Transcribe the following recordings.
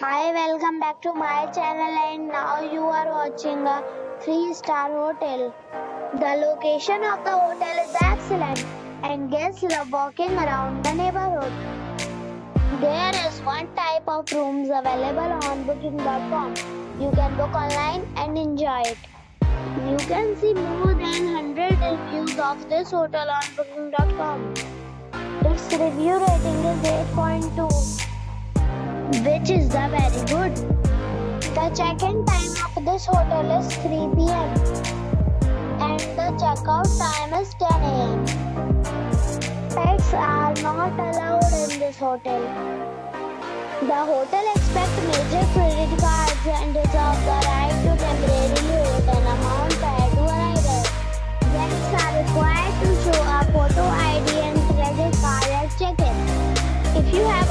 Hi, welcome back to my channel, and now you are watching a 3-star hotel. The location of the hotel is excellent and guests love walking around the neighborhood. There is one type of rooms available on booking.com. You can book online and enjoy it. You can see more than 100 reviews of this hotel on booking.com. Its review rating is 8.2. which is the very good. The check-in time of this hotel is 3 PM and the check-out time is 10 AM. Pets are not allowed in this hotel. The hotel accepts major credit cards and reserves the right to temporarily hold an amount prior to arrival. Guests are required to show a photo ID and credit card at check-in. If you have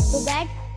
so that